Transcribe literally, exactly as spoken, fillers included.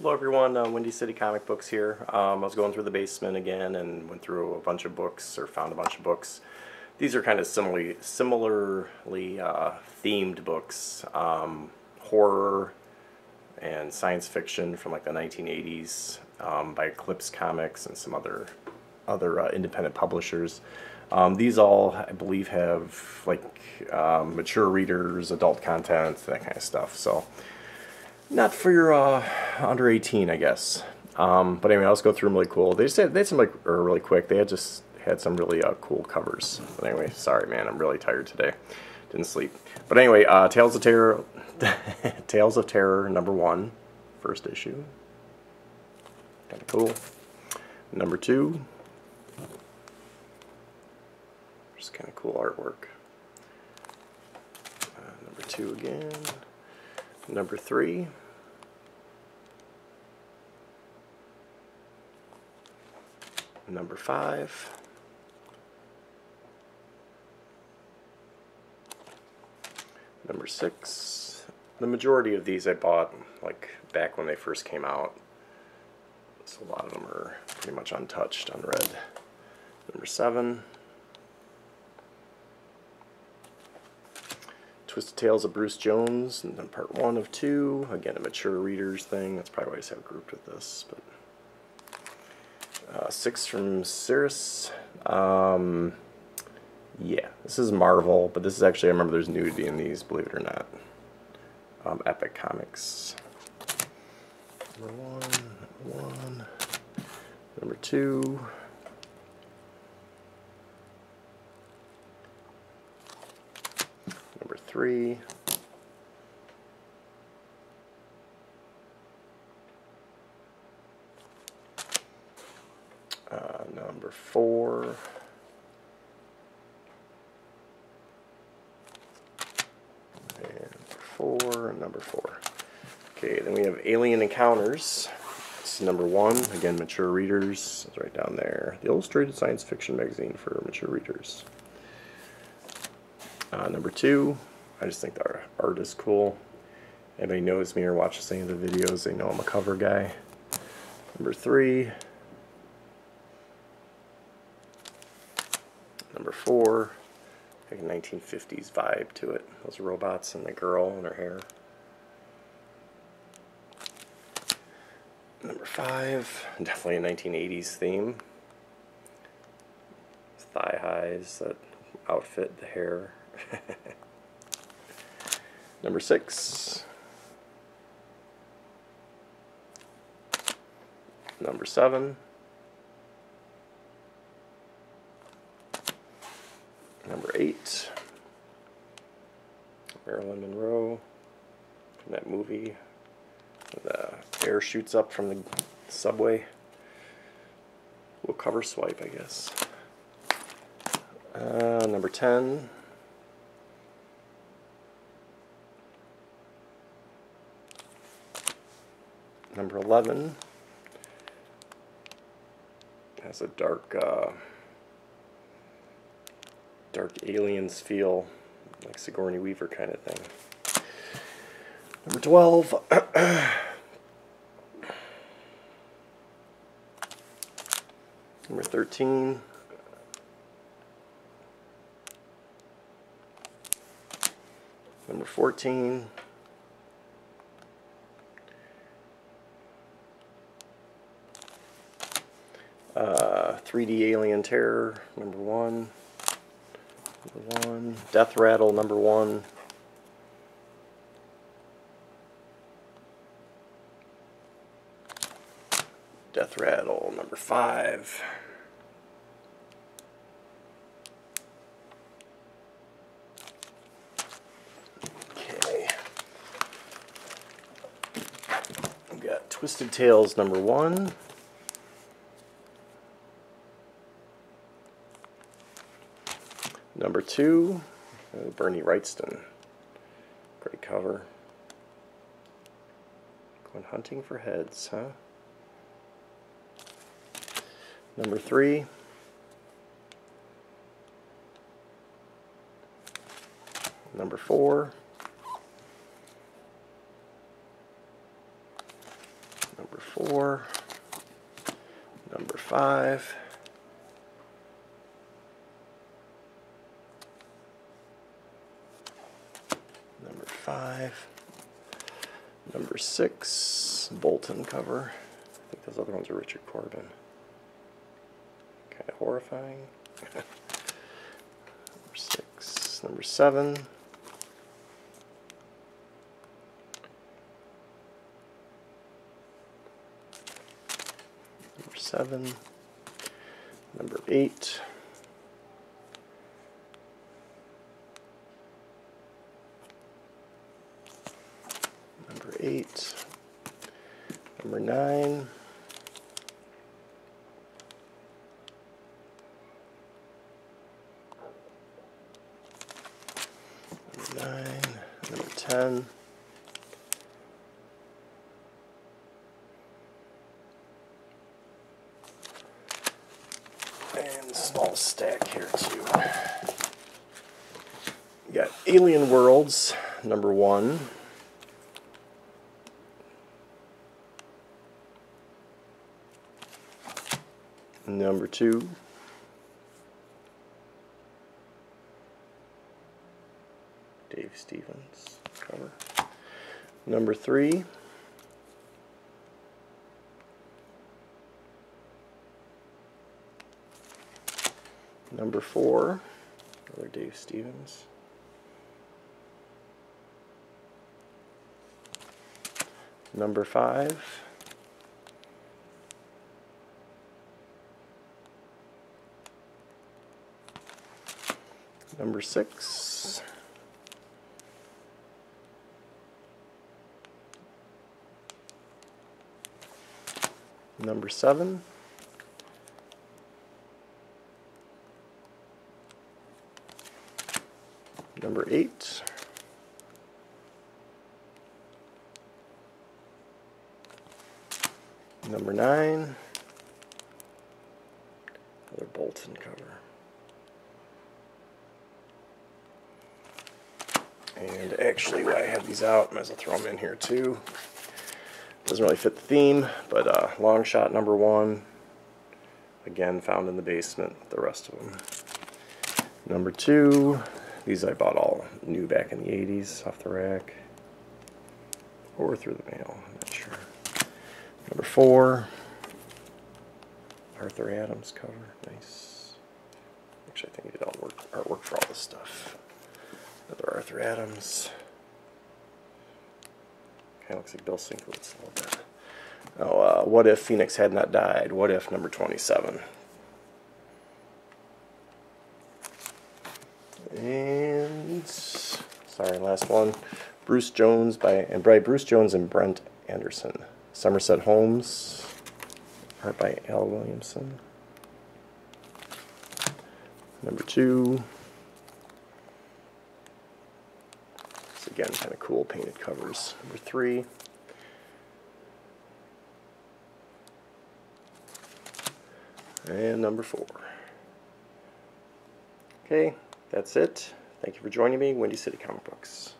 Hello everyone, uh, Windy City Comic Books here. Um, I was going through the basement again and went through a bunch of books, or found a bunch of books. These are kind of similarly, similarly uh, themed books. Um, horror and science fiction from like the nineteen eighties um, by Eclipse Comics and some other, other uh, independent publishers. Um, these all, I believe, have like um, mature readers, adult content, that kind of stuff. So. Not for your uh, under eighteen, I guess. Um, but anyway, I'll just go through them really cool. They just had, they had some like er, really quick. They had just had some really uh, cool covers. But anyway, sorry man, I'm really tired today. Didn't sleep. But anyway, uh, Tales of Terror, Tales of Terror number one, first issue. Kind of cool. Number two, just kind of cool artwork. Uh, number two again. Number three. Number five. Number six. The majority of these I bought like back when they first came out. So a lot of them are pretty much untouched, unread. Number seven. Twisted Tales of Bruce Jones, and then part one of two. Again, a mature readers thing. That's probably why I just have grouped with this. But uh, six from Sirius. Um, yeah, this is Marvel, but this is actually, I remember there's nudity in these, believe it or not. Um, Epic Comics. Number one, number one, number two. Three, uh, number four, and four, and number four. Okay, then we have Alien Encounters. This is number one, again, mature readers. It's right down there. The illustrated science fiction magazine for mature readers. Uh, number two. I just think the art, art is cool. Anybody knows me or watches any of the videos, they know I'm a cover guy. Number three. Number four. Like a nineteen fifties vibe to it. Those robots and the girl and her hair. Number five. Definitely a nineteen eighties theme. Thigh highs, that outfit, the hair. Number six, number seven, number eight, Marilyn Monroe from that movie. The air shoots up from the subway. We'll cover swipe, I guess. Uh, number ten. Number eleven has a dark, uh, dark aliens feel, like Sigourney Weaver kind of thing. Number twelve, number thirteen, number fourteen. Uh, three D Alien Terror, number one, number one, Death Rattle, number one, Death Rattle, number five, okay, we've got Twisted Tales, number one, number two, uh, Bernie Wrightson. Great cover. Going hunting for heads, huh? Number three. Number four. number four, number five, number five, number six, Boltton cover. I think those other ones are Richard Corbin. Kind of horrifying. Number six, number seven. Seven, number eight, number eight, number nine, number nine, number ten. Stack here too. You got Alien Worlds number one, number two, Dave Stevens cover, number three. Number four, another Dave Stevens. Number five. Number six. Number seven. Number eight, number nine, another Boltton cover, and actually when I have these out, I might as well throw them in here too. Doesn't really fit the theme, but uh, long shot number one, again found in the basement, the rest of them. Number two. These I bought all new back in the eighties, off the rack, or through the mail, I'm not sure. Number four, Arthur Adams cover, nice. Actually, I think he did all the work, artwork for all this stuff. Another Arthur Adams. Kind of looks like Bill Sinkowitz a little bit. Oh, uh, What If Phoenix Had Not Died? What If number twenty-seven? And sorry, last one, Bruce Jones by and by Bruce Jones and Brent Anderson, Somerset Holmes, art by Al Williamson. Number two, it's again kind of cool painted covers. Number three, and number four. Okay. That's it. Thank you for joining me, Windy City Comic Books.